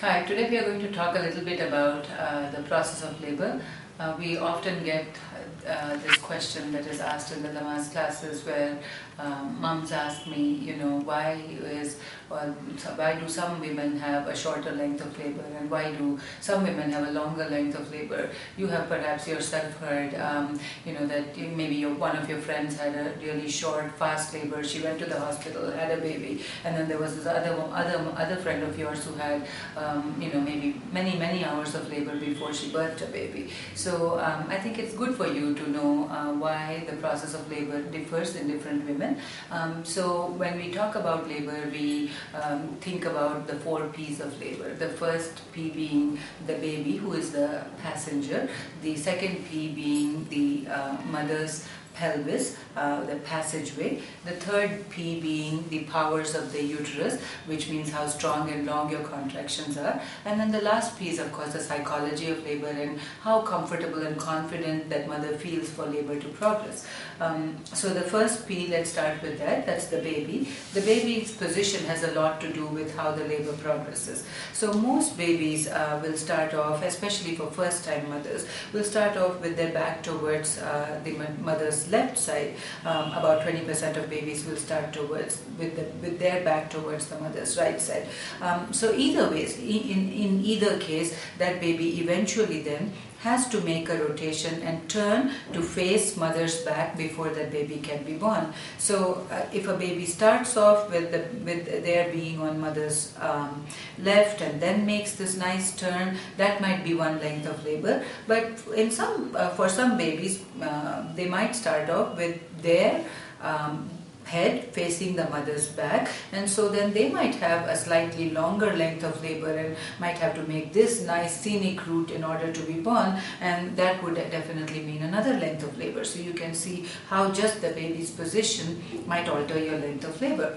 Hi, today we are going to talk a little bit about the process of labor. We often get this question that is asked in the Lama's classes where mums ask me, you know, why do some women have a shorter length of labor and why do some women have a longer length of labor? You have perhaps yourself heard, you know, that maybe one of your friends had a really short, fast labor. She went to the hospital, had a baby, and then there was this other friend of yours who had, you know, maybe many hours of labor before she birthed a baby. So I think it's good for you to know why the process of labor differs in different women. So when we talk about labor, we think about the 4 P's of labor. The first P being the baby, who is the passenger. The second P being the mother's pelvis, the passageway. The third P being the powers of the uterus, which means how strong and long your contractions are. And then the last P is, of course, the psychology of labor and how comfortable and confident that mother feels for labor to progress. So the first P, let's start with that. That's the baby. The baby's position has a lot to do with how the labor progresses. So most babies will start off, especially for first-time mothers, will start off with their back towards the mother's left side. About 20% of babies will start with their back towards the mother's right side. So either way, in either case, that baby eventually then has to make a rotation and turn to face mother's back before that baby can be born. So if a baby starts off with their being on mother's left and then makes this nice turn, that might be one length of labor. But in for some babies, they might start off with their head facing the mother's back, and so then they might have a slightly longer length of labor and might have to make this nice scenic route in order to be born, and that would definitely mean another length of labor. So you can see how just the baby's position might alter your length of labor.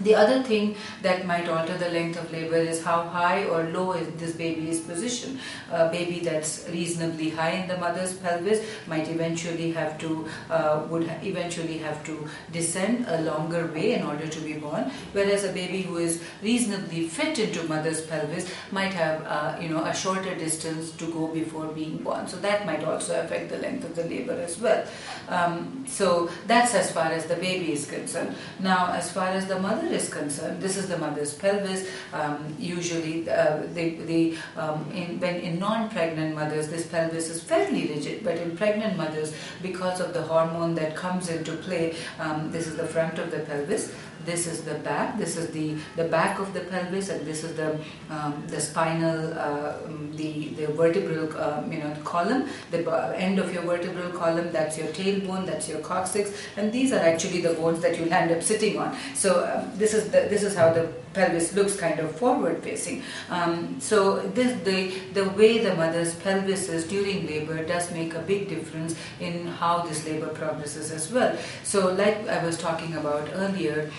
The other thing that might alter the length of labor is how high or low is this baby's position. A baby that's reasonably high in the mother's pelvis might eventually have to descend a longer way in order to be born, whereas a baby who is reasonably fit into mother's pelvis might have you know, a shorter distance to go before being born. So that might also affect the length of the labor as well. So that's as far as the baby is concerned. Now, as far as the mother is concerned, this is the mother's pelvis. Usually in non-pregnant mothers, this pelvis is fairly rigid, but in pregnant mothers, because of the hormone that comes into play, this is the front of the pelvis, this is the back, this is the back of the pelvis, and this is the spinal, the vertebral you know, column, the end of your vertebral column. That's your tailbone, that's your coccyx, and these are actually the bones that you'll end up sitting on. So this is how the pelvis looks, kind of forward facing. So the way the mother's pelvis is during labor does make a big difference in how this labor progresses as well. So like I was talking about earlier,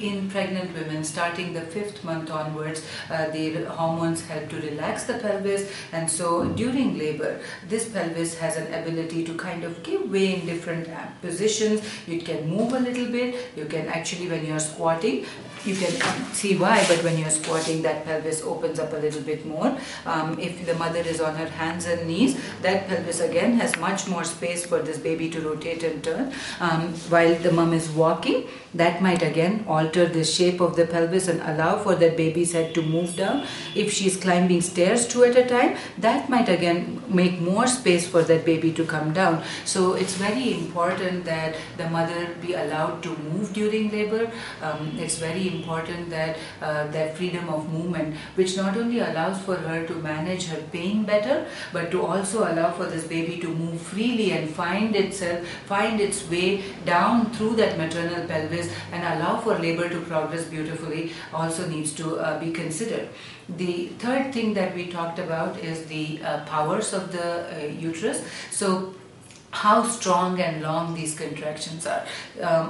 in pregnant women, starting the 5th month onwards, the hormones help to relax the pelvis, and so during labor, this pelvis has an ability to kind of give way in different positions. You can move a little bit, you can actually, when you're squatting, you can see why, but when you're squatting, that pelvis opens up a little bit more. If the mother is on her hands and knees, that pelvis again has much more space for this baby to rotate and turn. While the mom is walking, that might again alter the shape of the pelvis and allow for that baby's head to move down. If she's climbing stairs 2 at a time, that might again make more space for that baby to come down. So it's very important that the mother be allowed to move during labor. It's very important that that freedom of movement, which not only allows for her to manage her pain better, but to also allow for this baby to move freely and find its way down through that maternal pelvis and allow for labor to progress beautifully, also needs to be considered. The third thing that we talked about is the powers of the uterus. So how strong and long these contractions are.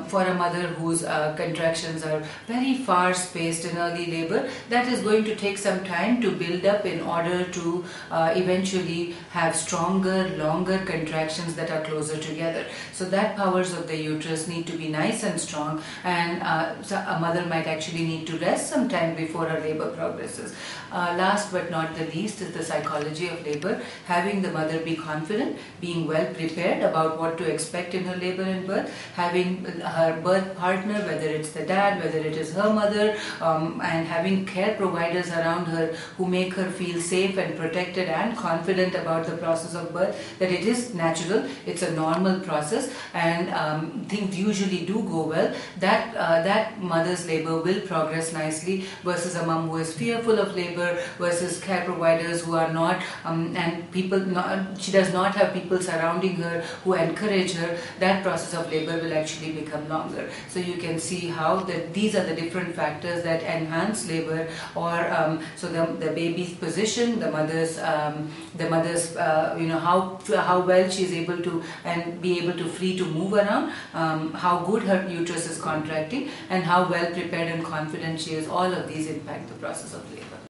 For a mother whose contractions are very far spaced in early labor, that is going to take some time to build up in order to eventually have stronger, longer contractions that are closer together. So that powers of the uterus need to be nice and strong, and so a mother might actually need to rest sometime before her labor progresses. Last but not the least is the psychology of labor, having the mother be confident, being well prepared about what to expect in her labor and birth, having her birth partner, whether it's the dad, whether it is her mother, and having care providers around her who make her feel safe and protected and confident about the process of birth, that it is natural, it's a normal process, and things usually do go well. That mother's labor will progress nicely versus a mom who is fearful of labor, versus care providers who are not, and people, she does not have people surrounding her who encourage her. That process of labor will actually become longer. So you can see how that these are the different factors that enhance labor, or so the baby's position, the mother's you know, how well she is able to and be able to free to move around, how good her uterus is contracting, and how well prepared and confident she is. All of these impact the process of labor.